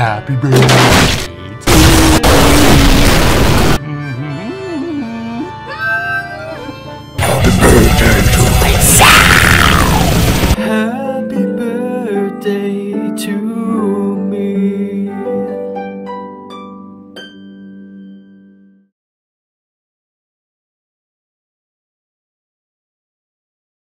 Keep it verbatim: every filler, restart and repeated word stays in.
happy birthday.